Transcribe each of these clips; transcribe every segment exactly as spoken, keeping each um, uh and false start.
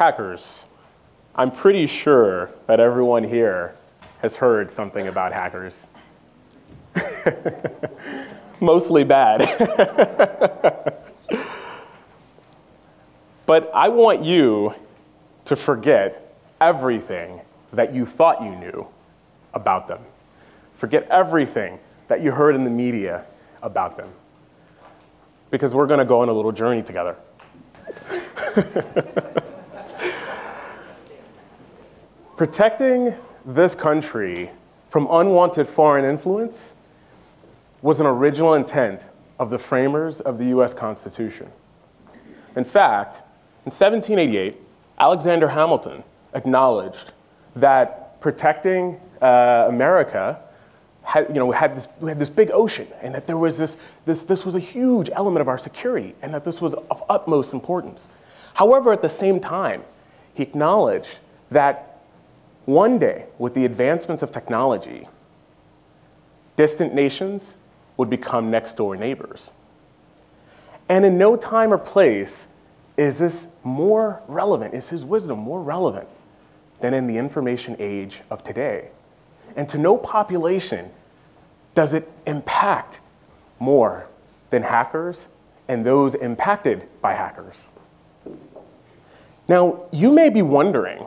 hackers. I'm pretty sure that everyone here has heard something about hackers. Mostly bad. But I want you to forget everything that you thought you knew about them. Forget everything that you heard in the media about them. Because we're going to go on a little journey together. Protecting this country from unwanted foreign influence was an original intent of the framers of the U S Constitution. In fact, in seventeen eighty-eight, Alexander Hamilton acknowledged that protecting uh, America had, you know, had, this, had this big ocean, and that there was this, this, this was a huge element of our security, and that this was of utmost importance. However, at the same time, he acknowledged that one day, with the advancements of technology, distant nations would become next-door neighbors. And in no time or place is this more relevant, is his wisdom more relevant than in the information age of today. And to no population does it impact more than hackers and those impacted by hackers. Now, you may be wondering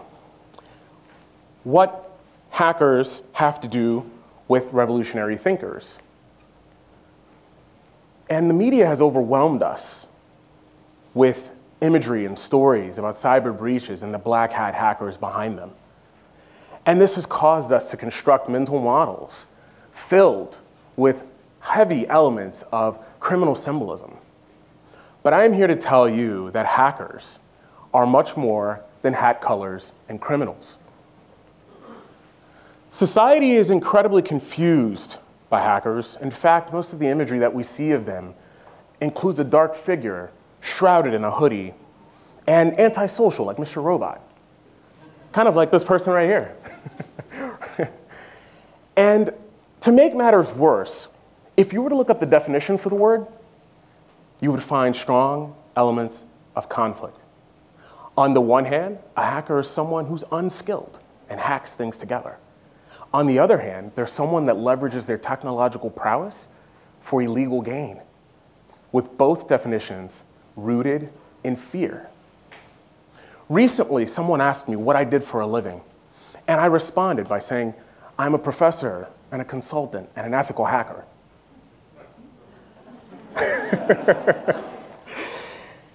what hackers have to do with revolutionary thinkers. And the media has overwhelmed us with imagery and stories about cyber breaches and the black hat hackers behind them. And this has caused us to construct mental models filled with heavy elements of criminal symbolism. But I am here to tell you that hackers are much more than hat colors and criminals. Society is incredibly confused by hackers. In fact, most of the imagery that we see of them includes a dark figure shrouded in a hoodie and antisocial, like Mister Robot. Kind of like this person right here. And to make matters worse, if you were to look up the definition for the word, you would find strong elements of conflict. On the one hand, a hacker is someone who's unskilled and hacks things together. On the other hand, they're someone that leverages their technological prowess for illegal gain, with both definitions rooted in fear. Recently, someone asked me what I did for a living, and I responded by saying, I'm a professor and a consultant and an ethical hacker.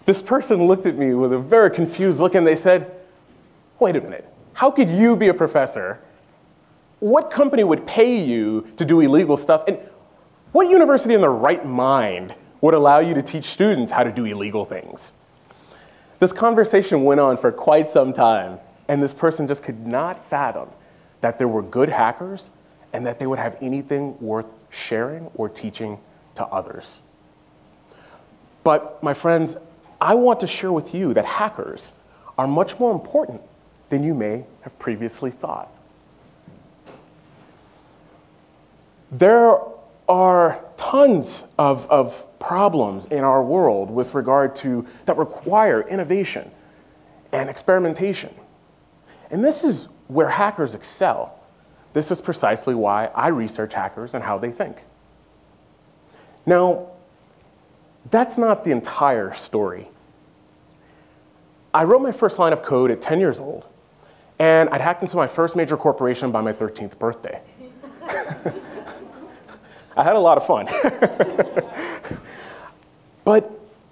This person looked at me with a very confused look, and they said, wait a minute, how could you be a professor? What company would pay you to do illegal stuff? And what university in their right mind would allow you to teach students how to do illegal things? This conversation went on for quite some time, and this person just could not fathom that there were good hackers and that they would have anything worth sharing or teaching to others. But my friends, I want to share with you that hackers are much more important than you may have previously thought. There are tons of, of problems in our world with regard to, that require innovation and experimentation. And this is where hackers excel. This is precisely why I research hackers and how they think. Now, that's not the entire story. I wrote my first line of code at ten years old, and I'd hacked into my first major corporation by my thirteenth birthday. I had a lot of fun. But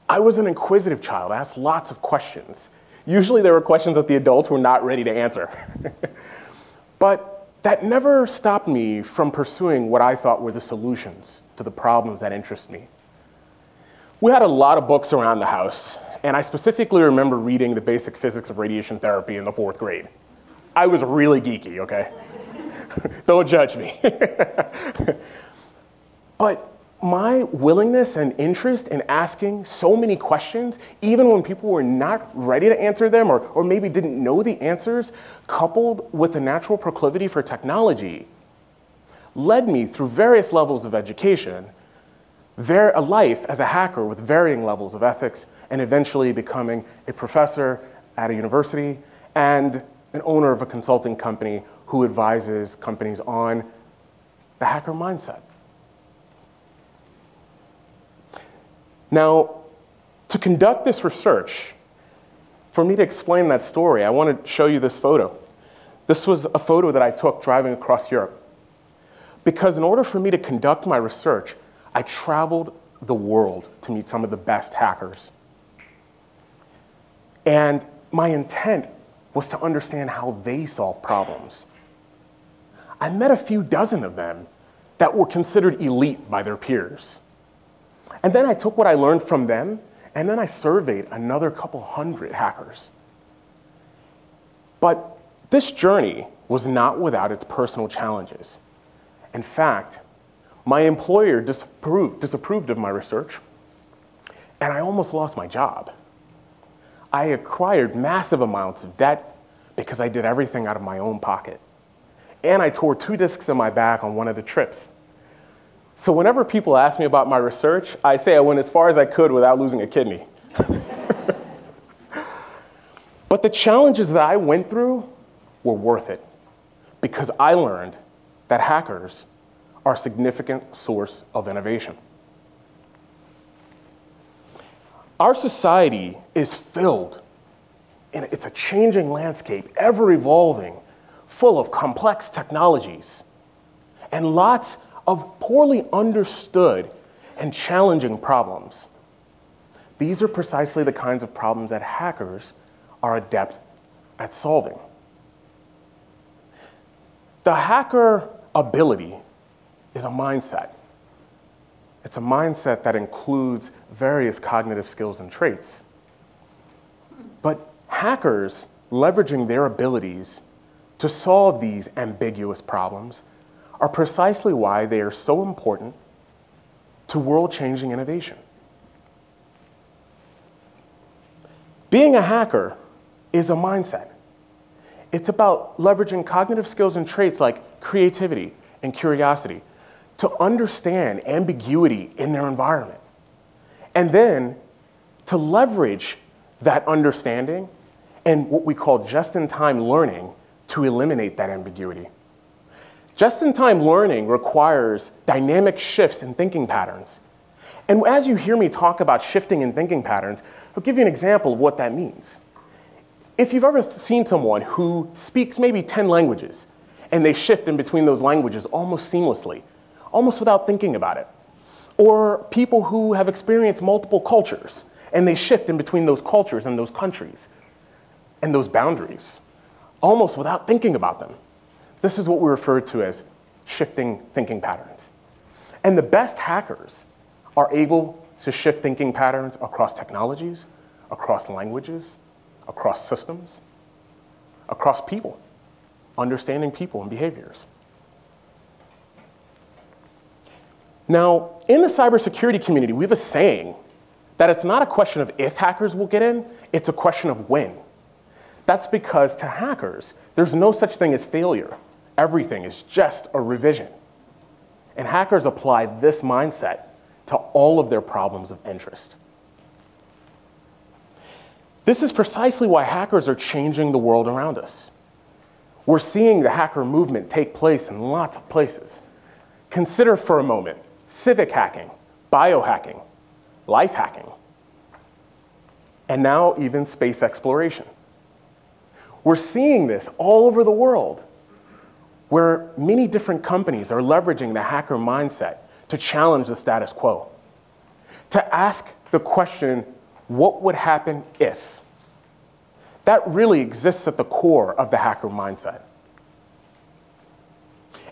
I was an inquisitive child. I asked lots of questions. Usually there were questions that the adults were not ready to answer. But that never stopped me from pursuing what I thought were the solutions to the problems that interest me. We had a lot of books around the house, and I specifically remember reading The Basic Physics of Radiation Therapy in the fourth grade. I was really geeky, okay? Don't judge me. But my willingness and interest in asking so many questions, even when people were not ready to answer them or, or maybe didn't know the answers, coupled with a natural proclivity for technology, led me through various levels of education, a life as a hacker with varying levels of ethics, and eventually becoming a professor, at a university, and an owner of a consulting company who advises companies on the hacker mindset. Now, to conduct this research, for me to explain that story, I want to show you this photo. This was a photo that I took driving across Europe. Because in order for me to conduct my research, I traveled the world to meet some of the best hackers. And my intent was to understand how they solve problems. I met a few dozen of them that were considered elite by their peers. And then I took what I learned from them, and then I surveyed another couple hundred hackers. But this journey was not without its personal challenges. In fact, my employer disapproved, disapproved of my research, and I almost lost my job. I acquired massive amounts of debt because I did everything out of my own pocket. And I tore two discs in my back on one of the trips. So whenever people ask me about my research, I say I went as far as I could without losing a kidney. But the challenges that I went through were worth it, because I learned that hackers are a significant source of innovation. Our society is filled, and it's a changing landscape, ever evolving, full of complex technologies, and lots of poorly understood and challenging problems. These are precisely the kinds of problems that hackers are adept at solving. The hacker ability is a mindset. It's a mindset that includes various cognitive skills and traits. But hackers leveraging their abilities to solve these ambiguous problems are precisely why they are so important to world-changing innovation. Being a hacker is a mindset. It's about leveraging cognitive skills and traits like creativity and curiosity to understand ambiguity in their environment, and then to leverage that understanding and what we call just-in-time learning to eliminate that ambiguity. Just-in-time learning requires dynamic shifts in thinking patterns. And as you hear me talk about shifting in thinking patterns, I'll give you an example of what that means. If you've ever seen someone who speaks maybe ten languages, and they shift in between those languages almost seamlessly, almost without thinking about it. Or people who have experienced multiple cultures, and they shift in between those cultures and those countries and those boundaries, almost without thinking about them. This is what we refer to as shifting thinking patterns. And the best hackers are able to shift thinking patterns across technologies, across languages, across systems, across people, understanding people and behaviors. Now, in the cybersecurity community, we have a saying that it's not a question of if hackers will get in, it's a question of when. That's because to hackers, there's no such thing as failure. Everything is just a revision. And hackers apply this mindset to all of their problems of interest. This is precisely why hackers are changing the world around us. We're seeing the hacker movement take place in lots of places. Consider for a moment civic hacking, biohacking, life hacking, and now even space exploration. We're seeing this all over the world, where many different companies are leveraging the hacker mindset to challenge the status quo, to ask the question, what would happen if? That really exists at the core of the hacker mindset.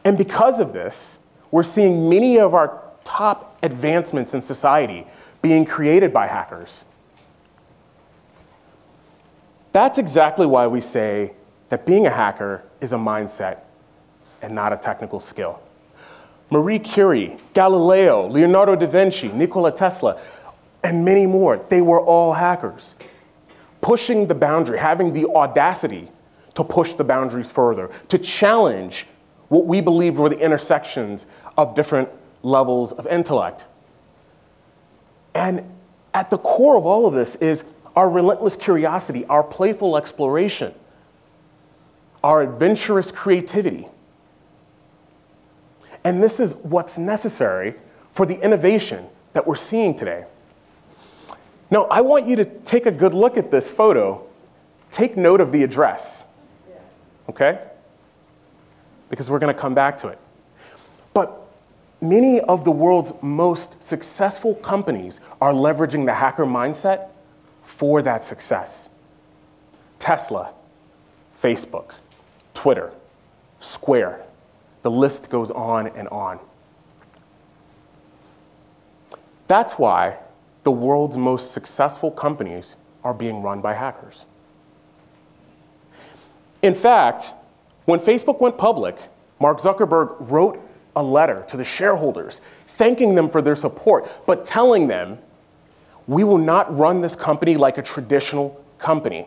And because of this, we're seeing many of our top advancements in society being created by hackers. That's exactly why we say that being a hacker is a mindset and not a technical skill. Marie Curie, Galileo, Leonardo da Vinci, Nikola Tesla, and many more, they were all hackers. Pushing the boundary, having the audacity to push the boundaries further, to challenge what we believed were the intersections of different levels of intellect. And at the core of all of this is our relentless curiosity, our playful exploration, our adventurous creativity. And this is what's necessary for the innovation that we're seeing today. Now, I want you to take a good look at this photo. Take note of the address, okay? Because we're going to come back to it. But many of the world's most successful companies are leveraging the hacker mindset for that success. Tesla, Facebook, Twitter, Square. The list goes on and on. That's why the world's most successful companies are being run by hackers. In fact, when Facebook went public, Mark Zuckerberg wrote a letter to the shareholders, thanking them for their support, but telling them, we will not run this company like a traditional company.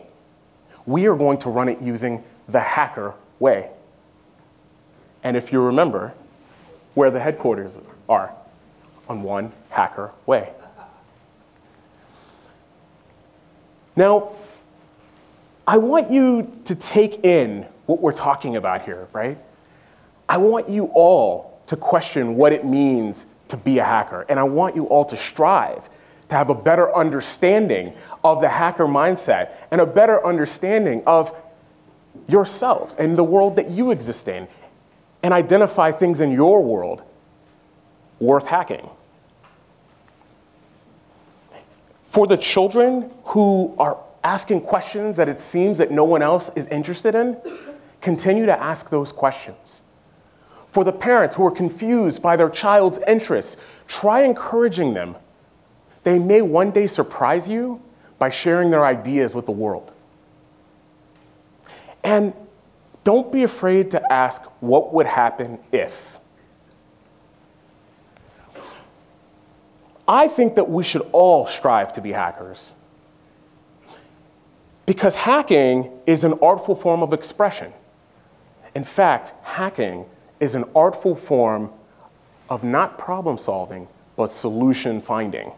We are going to run it using the hacker way. And if you remember where the headquarters are, on One Hacker Way. Now, I want you to take in what we're talking about here, right? I want you all to question what it means to be a hacker, and I want you all to strive to have a better understanding of the hacker mindset and a better understanding of yourselves and the world that you exist in, and identify things in your world worth hacking. For the children who are asking questions that it seems that no one else is interested in, continue to ask those questions. For the parents who are confused by their child's interests, try encouraging them. They may one day surprise you by sharing their ideas with the world. And don't be afraid to ask what would happen if. I think that we should all strive to be hackers, because hacking is an artful form of expression. In fact, hacking is an artful form of not problem solving, but solution finding.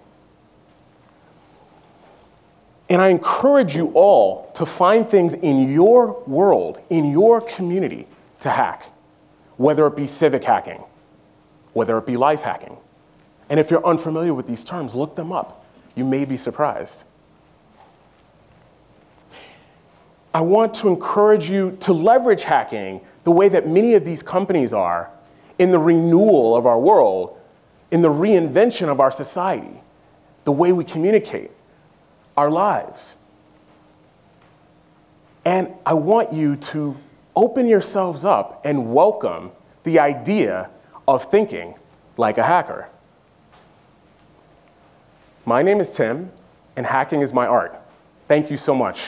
And I encourage you all to find things in your world, in your community, to hack, whether it be civic hacking, whether it be life hacking. And if you're unfamiliar with these terms, look them up. You may be surprised. I want to encourage you to leverage hacking the way that many of these companies are in the renewal of our world, in the reinvention of our society, the way we communicate, our lives. And I want you to open yourselves up and welcome the idea of thinking like a hacker. My name is Tim, and hacking is my art. Thank you so much.